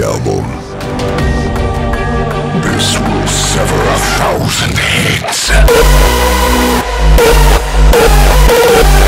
the elbow. This will sever a thousand heads.